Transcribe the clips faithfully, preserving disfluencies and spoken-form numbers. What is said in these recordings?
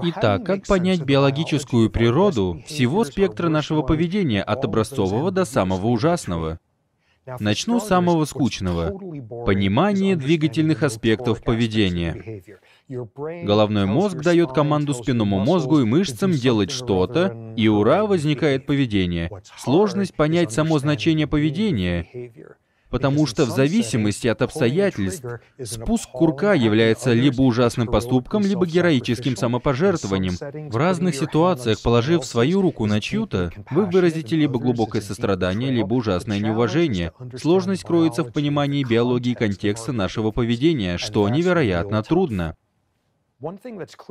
Итак, как понять биологическую природу всего спектра нашего поведения от образцового до самого ужасного? Начну с самого скучного. Понимание двигательных аспектов поведения. Головной мозг дает команду спинному мозгу и мышцам делать что-то, и ура, возникает поведение. Сложность понять само значение поведения, потому что в зависимости от обстоятельств спуск курка является либо ужасным поступком, либо героическим самопожертвованием. В разных ситуациях, положив свою руку на чью-то, вы выразите либо глубокое сострадание, либо ужасное неуважение. Сложность кроется в понимании биологии контекста нашего поведения, что невероятно трудно.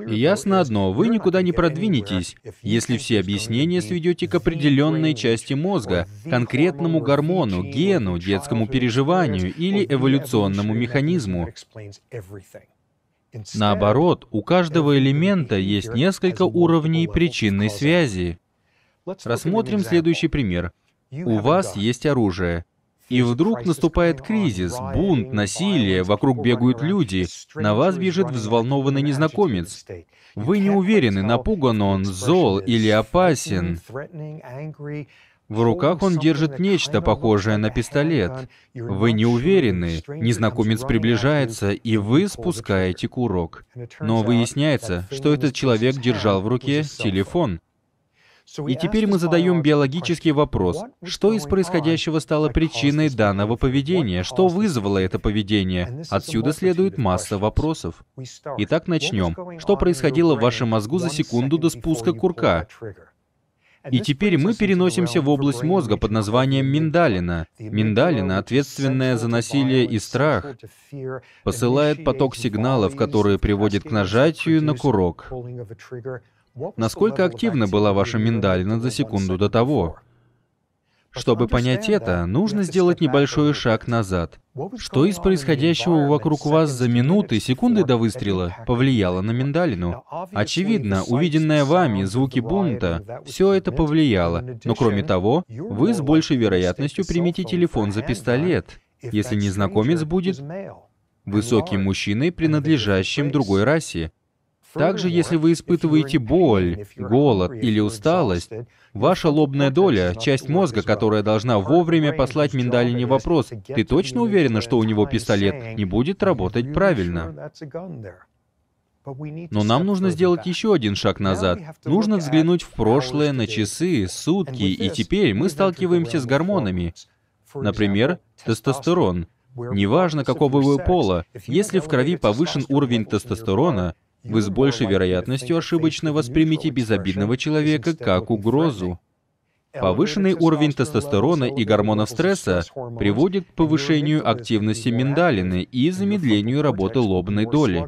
И ясно одно, вы никуда не продвинетесь, если все объяснения сведете к определенной части мозга, конкретному гормону, гену, детскому переживанию или эволюционному механизму. Наоборот, у каждого элемента есть несколько уровней причинной связи. Рассмотрим следующий пример. У вас есть оружие. И вдруг наступает кризис, бунт, насилие, вокруг бегают люди, на вас бежит взволнованный незнакомец. Вы не уверены, напуган он, зол или опасен. В руках он держит нечто похожее на пистолет. Вы не уверены, незнакомец приближается, и вы спускаете курок. Но выясняется, что этот человек держал в руке телефон. И теперь мы задаем биологический вопрос. Что из происходящего стало причиной данного поведения? Что вызвало это поведение? Отсюда следует масса вопросов. Итак, начнем. Что происходило в вашем мозгу за секунду до спуска курка? И теперь мы переносимся в область мозга под названием миндалина. Миндалина, ответственная за насилие и страх, посылает поток сигналов, которые приводят к нажатию на курок. Насколько активна была ваша миндалина за секунду до того? Чтобы понять это, нужно сделать небольшой шаг назад. Что из происходящего вокруг вас за минуты, секунды до выстрела повлияло на миндалину? Очевидно, увиденное вами, звуки бунта, все это повлияло. Но кроме того, вы с большей вероятностью примете телефон за пистолет, если незнакомец будет высоким мужчиной, принадлежащим другой расе. Также, если вы испытываете боль, голод или усталость, ваша лобная доля, часть мозга, которая должна вовремя послать миндалине вопрос, «Ты точно уверена, что у него пистолет?» не будет работать правильно. Но нам нужно сделать еще один шаг назад. Нужно взглянуть в прошлое, на часы, сутки, и теперь мы сталкиваемся с гормонами. Например, тестостерон. Неважно, какого вы пола, если в крови повышен уровень тестостерона, вы с большей вероятностью ошибочно воспримете безобидного человека как угрозу. Повышенный уровень тестостерона и гормонов стресса приводит к повышению активности миндалины и замедлению работы лобной доли.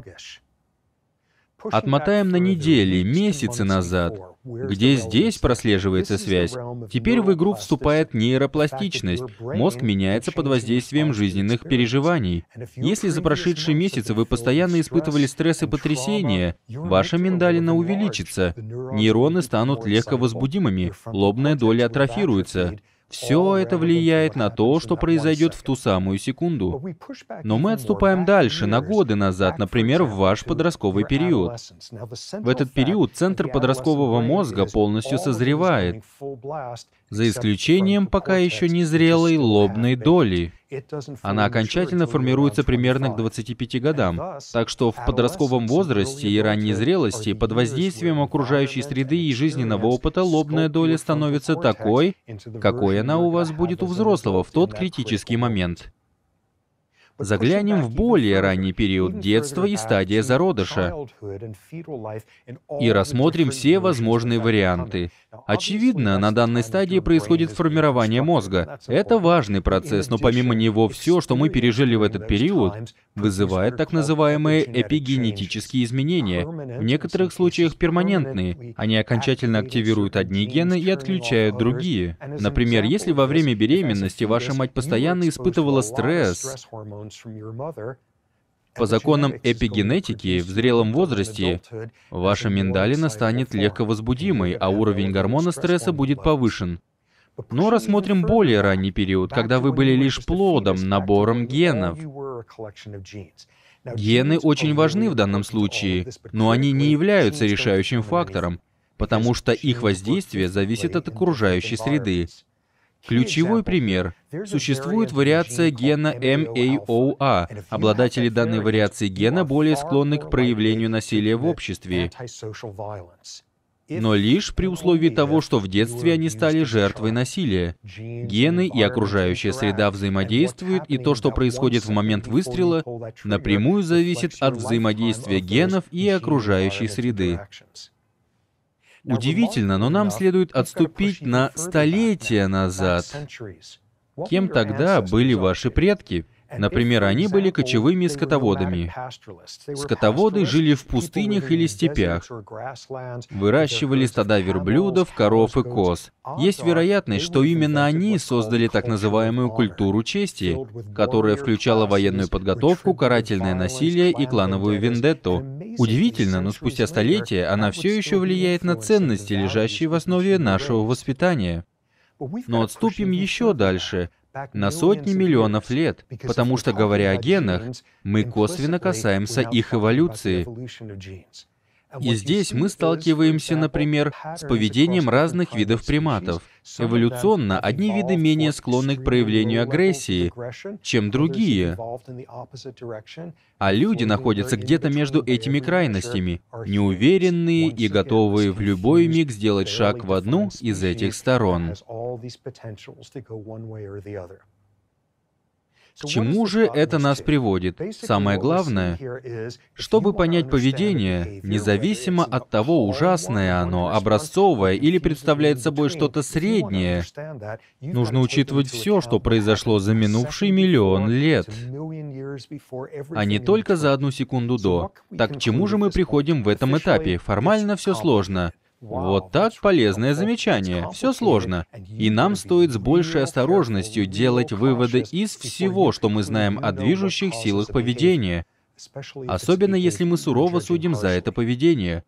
Отмотаем на недели, месяцы назад, где здесь прослеживается связь. Теперь в игру вступает нейропластичность. Мозг меняется под воздействием жизненных переживаний. Если за прошедшие месяцы вы постоянно испытывали стресс и потрясения, ваша миндалина увеличится, нейроны станут легковозбудимыми, лобная доля атрофируется. Все это влияет на то, что произойдет в ту самую секунду. Но мы отступаем дальше, на годы назад, например, в ваш подростковый период. В этот период центр подросткового мозга полностью созревает, за исключением пока еще незрелой лобной доли. Она окончательно формируется примерно к двадцати пяти годам. Так что в подростковом возрасте и ранней зрелости под воздействием окружающей среды и жизненного опыта лобная доля становится такой, какой она у вас будет у взрослого в тот критический момент. Заглянем в более ранний период детства и стадия зародыша и рассмотрим все возможные варианты. Очевидно, на данной стадии происходит формирование мозга. Это важный процесс, но помимо него все, что мы пережили в этот период, вызывает так называемые эпигенетические изменения. В некоторых случаях перманентные. Они окончательно активируют одни гены и отключают другие. Например, если во время беременности ваша мать постоянно испытывала стресс, по законам эпигенетики, в зрелом возрасте ваша миндалина станет легковозбудимой, а уровень гормона стресса будет повышен. Но рассмотрим более ранний период, когда вы были лишь плодом, набором генов. Гены очень важны в данном случае, но они не являются решающим фактором, потому что их воздействие зависит от окружающей среды. Ключевой пример. Существует вариация гена МАОА. Обладатели данной вариации гена более склонны к проявлению насилия в обществе, но лишь при условии того, что в детстве они стали жертвой насилия. Гены и окружающая среда взаимодействуют, и то, что происходит в момент выстрела, напрямую зависит от взаимодействия генов и окружающей среды. Удивительно, но нам следует отступить на столетия назад. Кем тогда были ваши предки? Например, они были кочевыми скотоводами. Скотоводы жили в пустынях или степях, выращивали стада верблюдов, коров и коз. Есть вероятность, что именно они создали так называемую культуру чести, которая включала военную подготовку, карательное насилие и клановую вендетту. Удивительно, но спустя столетия она все еще влияет на ценности, лежащие в основе нашего воспитания. Но отступим еще дальше, на сотни миллионов лет, потому что, говоря о генах, мы косвенно касаемся их эволюции. И здесь мы сталкиваемся, например, с поведением разных видов приматов. Эволюционно одни виды менее склонны к проявлению агрессии, чем другие, а люди находятся где-то между этими крайностями, неуверенные и готовые в любой миг сделать шаг в одну из этих сторон. К чему же это нас приводит? Самое главное, чтобы понять поведение, независимо от того, ужасное оно, образцовое или представляет собой что-то среднее, нужно учитывать все, что произошло за минувший миллион лет, а не только за одну секунду до. Так к чему же мы приходим в этом этапе? Формально все сложно. Вот так полезное замечание. Все сложно. И нам стоит с большей осторожностью делать выводы из всего, что мы знаем о движущих силах поведения, особенно если мы сурово судим за это поведение.